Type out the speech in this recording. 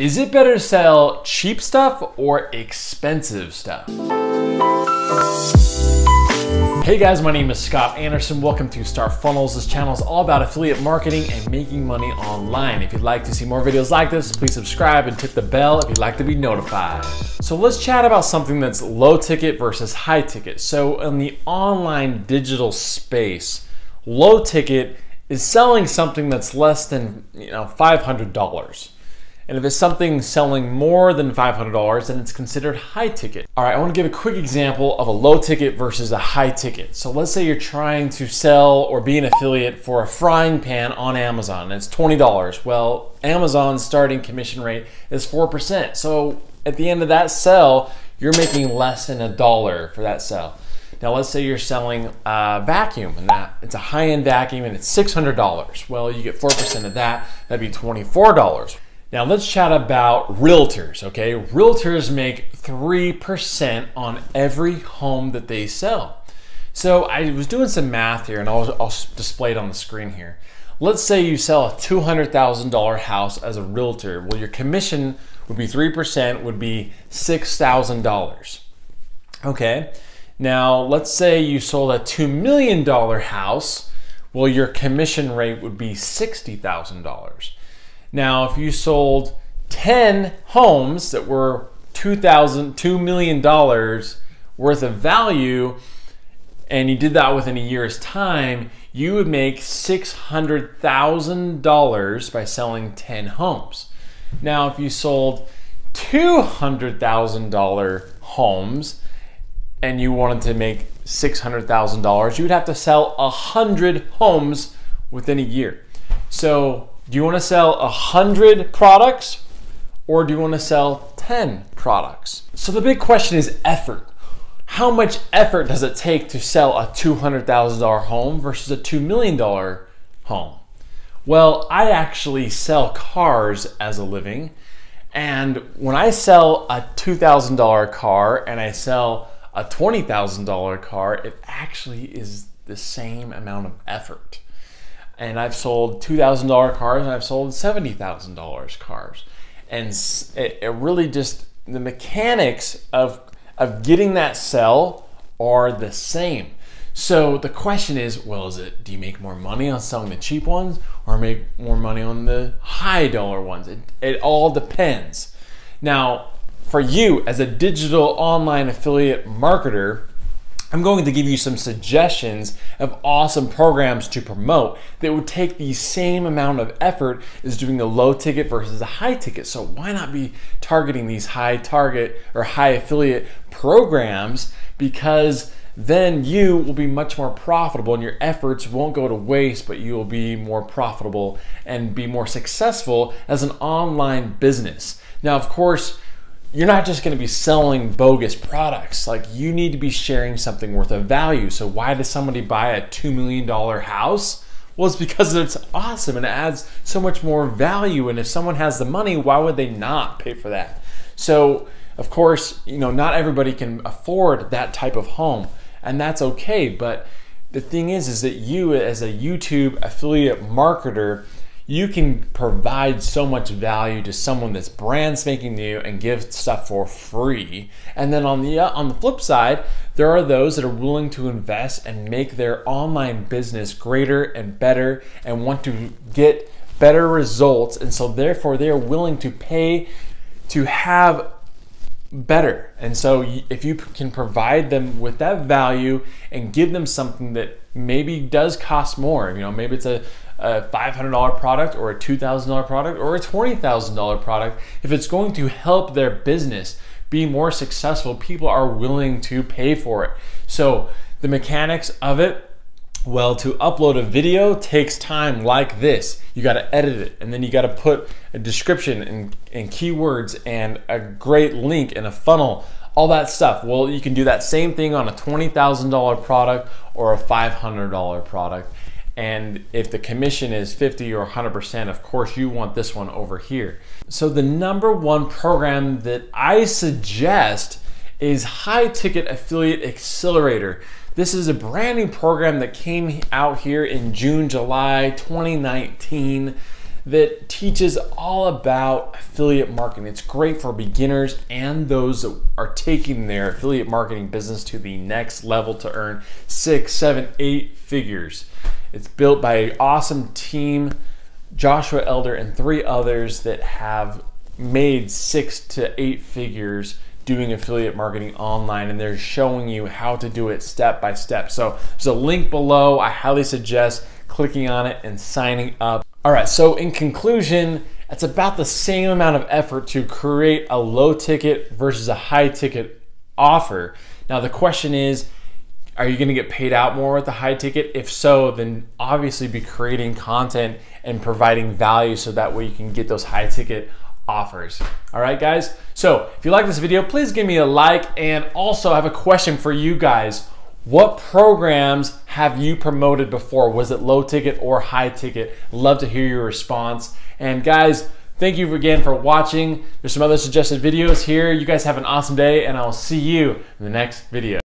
Is it better to sell cheap stuff or expensive stuff? Hey guys, my name is Scott Anderson. Welcome to Star Funnels. This channel is all about affiliate marketing and making money online. If you'd like to see more videos like this, please subscribe and hit the bell if you'd like to be notified. So let's chat about something that's low ticket versus high ticket. So in the online digital space, low ticket is selling something that's less than $500. And if it's something selling more than $500, then it's considered high ticket. All right, I want to give a quick example of a low ticket versus a high ticket. So let's say you're trying to sell or be an affiliate for a frying pan on Amazon, and it's $20. Well, Amazon's starting commission rate is 4%. So at the end of that sell, you're making less than $1 for that sell. Now let's say you're selling a vacuum, and it's a high-end vacuum, and it's $600. Well, you get 4% of that, that'd be $24. Now let's chat about realtors, okay? Realtors make 3% on every home that they sell. So I was doing some math here, and I'll display it on the screen here. Let's say you sell a $200,000 house as a realtor. Well, your commission would be 3%, would be $6,000, okay? Now let's say you sold a $2 million house. Well, your commission rate would be $60,000. Now, if you sold 10 homes that were $2 million worth of value, and you did that within a year's time, you would make $600,000 by selling 10 homes. Now, if you sold $200,000 homes and you wanted to make $600,000, you would have to sell 100 homes within a year. So, do you want to sell 100 products or do you want to sell 10 products? So the big question is effort. How much effort does it take to sell a $200,000 home versus a $2 million home? Well, I actually sell cars as a living. And when I sell a $2,000 car and I sell a $20,000 car, it actually is the same amount of effort. And I've sold $2,000 cars and I've sold $70,000 cars. And it really just, the mechanics of getting that sell are the same. So the question is, well, do you make more money on selling the cheap ones or make more money on the high dollar ones? It all depends. Now, for you as a digital online affiliate marketer, I'm going to give you some suggestions of awesome programs to promote that would take the same amount of effort as doing the low ticket versus the high ticket. So why not be targeting these high target or high affiliate programs, because then you will be much more profitable and your efforts won't go to waste, but you will be more profitable and be more successful as an online business. Now, of course, you're not just going to be selling bogus products. Like, you need to be sharing something worth of value. So why does somebody buy a $2 million house? Well, it's because it's awesome and it adds so much more value. And if someone has the money, why would they not pay for that? So of course, not everybody can afford that type of home, and that's okay. But the thing is that you as a YouTube affiliate marketer, you can provide so much value to someone that's brand spanking new and give stuff for free. And then on the flip side, there are those that are willing to invest and make their online business greater and better and want to get better results. And so therefore they are willing to pay to have better. And so if you can provide them with that value and give them something that maybe does cost more, maybe it's a $500 product or a $2,000 product or a $20,000 product, if it's going to help their business be more successful, people are willing to pay for it. So the mechanics of it, well, to upload a video takes time like this. You got to edit it, and then you got to put a description and keywords and a great link and a funnel, all that stuff. Well, you can do that same thing on a $20,000 product or a $500 product. And if the commission is 50 or 100%, of course you want this one over here. So the number one program that I suggest is High Ticket Affiliate Accelerator. This is a brand new program that came out here in June, July 2019. that teaches all about affiliate marketing. It's great for beginners and those that are taking their affiliate marketing business to the next level to earn 6, 7, 8 figures. It's built by an awesome team, Joshua Elder and 3 others that have made 6 to 8 figures doing affiliate marketing online, and they're showing you how to do it step by step. So there's a link below. I highly suggest clicking on it and signing up. All right, so in conclusion, it's about the same amount of effort to create a low ticket versus a high ticket offer. Now the question is, are you gonna get paid out more with the high ticket? If so, then obviously be creating content and providing value so that way you can get those high ticket offers. All right, guys? So if you like this video, please give me a like, and also I have a question for you guys. What programs have you promoted before? Was it low ticket or high ticket? Love to hear your response. And guys, thank you again for watching. There's some other suggested videos here. You guys have an awesome day, and I'll see you in the next video.